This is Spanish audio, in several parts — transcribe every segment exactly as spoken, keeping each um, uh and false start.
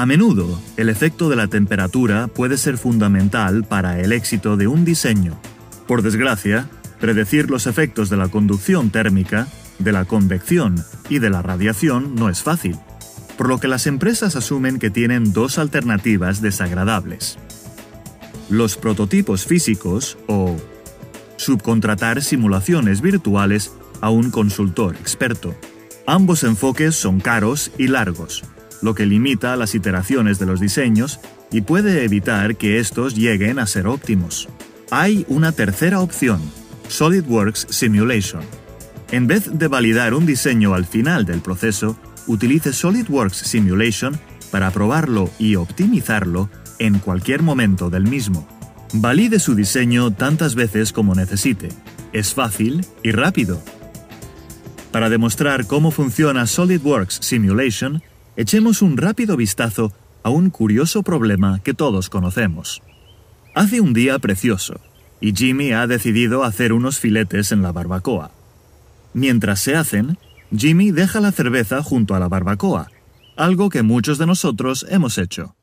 A menudo, el efecto de la temperatura puede ser fundamental para el éxito de un diseño. Por desgracia, predecir los efectos de la conducción térmica, de la convección y de la radiación no es fácil, por lo que las empresas asumen que tienen dos alternativas desagradables. Los prototipos físicos o subcontratar simulaciones virtuales a un consultor experto. Ambos enfoques son caros y largos, lo que limita las iteraciones de los diseños y puede evitar que estos lleguen a ser óptimos. Hay una tercera opción, SOLIDWORKS Simulation. En vez de validar un diseño al final del proceso, utilice SOLIDWORKS Simulation para probarlo y optimizarlo en cualquier momento del mismo. Valide su diseño tantas veces como necesite. Es fácil y rápido. Para demostrar cómo funciona SOLIDWORKS Simulation, echemos un rápido vistazo a un curioso problema que todos conocemos. Hace un día precioso, y Jimmy ha decidido hacer unos filetes en la barbacoa. Mientras se hacen, Jimmy deja la cerveza junto a la barbacoa, algo que muchos de nosotros hemos hecho.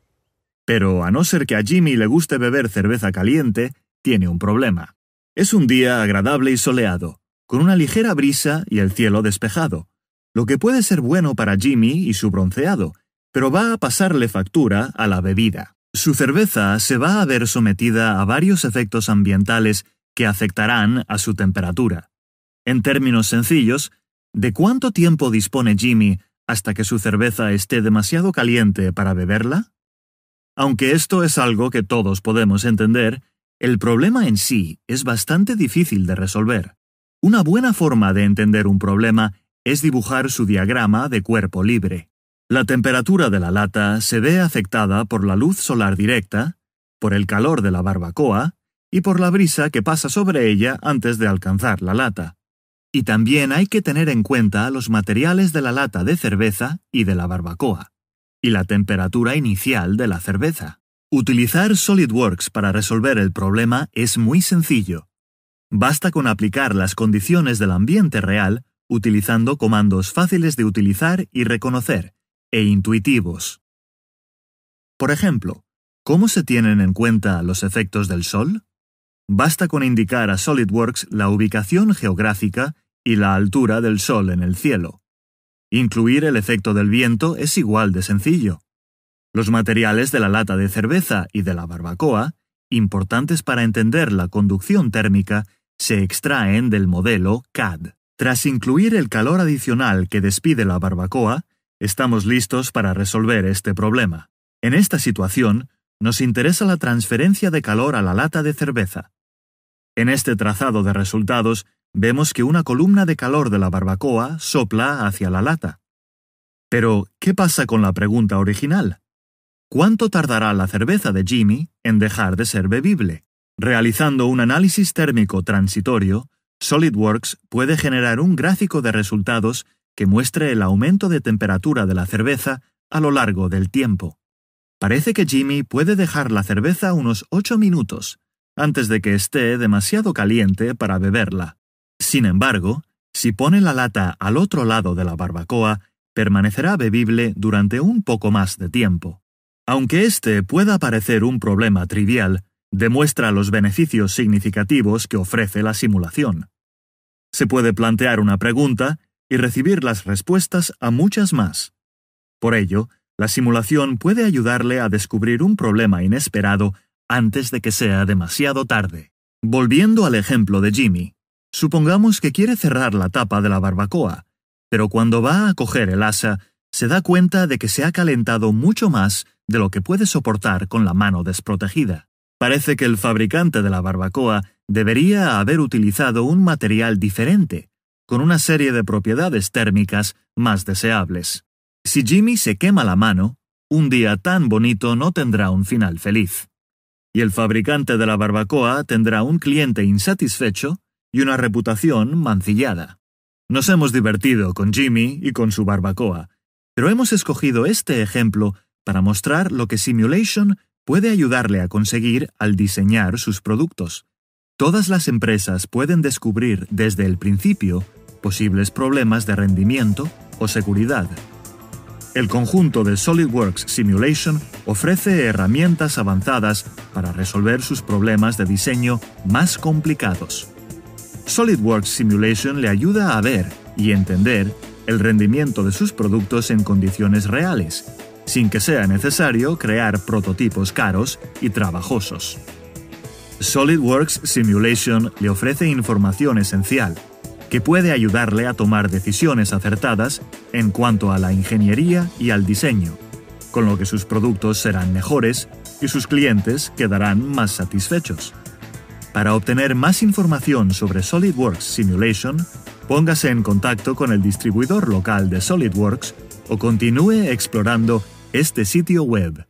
Pero a no ser que a Jimmy le guste beber cerveza caliente, tiene un problema. Es un día agradable y soleado, con una ligera brisa y el cielo despejado, lo que puede ser bueno para Jimmy y su bronceado, pero va a pasarle factura a la bebida. Su cerveza se va a ver sometida a varios efectos ambientales que afectarán a su temperatura. En términos sencillos, ¿de cuánto tiempo dispone Jimmy hasta que su cerveza esté demasiado caliente para beberla? Aunque esto es algo que todos podemos entender, el problema en sí es bastante difícil de resolver. Una buena forma de entender un problema es dibujar su diagrama de cuerpo libre. La temperatura de la lata se ve afectada por la luz solar directa, por el calor de la barbacoa y por la brisa que pasa sobre ella antes de alcanzar la lata. Y también hay que tener en cuenta los materiales de la lata de cerveza y de la barbacoa, y la temperatura inicial de la cerveza. Utilizar SOLIDWORKS para resolver el problema es muy sencillo. Basta con aplicar las condiciones del ambiente real utilizando comandos fáciles de utilizar y reconocer, e intuitivos. Por ejemplo, ¿cómo se tienen en cuenta los efectos del sol? Basta con indicar a SOLIDWORKS la ubicación geográfica y la altura del sol en el cielo. Incluir el efecto del viento es igual de sencillo. Los materiales de la lata de cerveza y de la barbacoa, importantes para entender la conducción térmica, se extraen del modelo C A D. Tras incluir el calor adicional que despide la barbacoa, estamos listos para resolver este problema. En esta situación, nos interesa la transferencia de calor a la lata de cerveza. En este trazado de resultados, vemos que una columna de calor de la barbacoa sopla hacia la lata. Pero, ¿qué pasa con la pregunta original? ¿Cuánto tardará la cerveza de Jimmy en dejar de ser bebible? Realizando un análisis térmico transitorio, SOLIDWORKS puede generar un gráfico de resultados que muestre el aumento de temperatura de la cerveza a lo largo del tiempo. Parece que Jimmy puede dejar la cerveza unos ocho minutos antes de que esté demasiado caliente para beberla. Sin embargo, si pone la lata al otro lado de la barbacoa, permanecerá bebible durante un poco más de tiempo. Aunque este pueda parecer un problema trivial, demuestra los beneficios significativos que ofrece la simulación. Se puede plantear una pregunta y recibir las respuestas a muchas más. Por ello, la simulación puede ayudarle a descubrir un problema inesperado antes de que sea demasiado tarde. Volviendo al ejemplo de Jimmy, supongamos que quiere cerrar la tapa de la barbacoa, pero cuando va a coger el asa, se da cuenta de que se ha calentado mucho más de lo que puede soportar con la mano desprotegida. Parece que el fabricante de la barbacoa debería haber utilizado un material diferente, con una serie de propiedades térmicas más deseables. Si Jimmy se quema la mano, un día tan bonito no tendrá un final feliz. Y el fabricante de la barbacoa tendrá un cliente insatisfecho y una reputación mancillada. Nos hemos divertido con Jimmy y con su barbacoa, pero hemos escogido este ejemplo para mostrar lo que Simulation puede ayudarle a conseguir al diseñar sus productos. Todas las empresas pueden descubrir desde el principio posibles problemas de rendimiento o seguridad. El conjunto de SOLIDWORKS Simulation ofrece herramientas avanzadas para resolver sus problemas de diseño más complicados. SOLIDWORKS Simulation le ayuda a ver y entender el rendimiento de sus productos en condiciones reales, sin que sea necesario crear prototipos caros y trabajosos. SOLIDWORKS Simulation le ofrece información esencial que puede ayudarle a tomar decisiones acertadas en cuanto a la ingeniería y al diseño, con lo que sus productos serán mejores y sus clientes quedarán más satisfechos. Para obtener más información sobre SOLIDWORKS Simulation, póngase en contacto con el distribuidor local de SOLIDWORKS o continúe explorando este sitio web.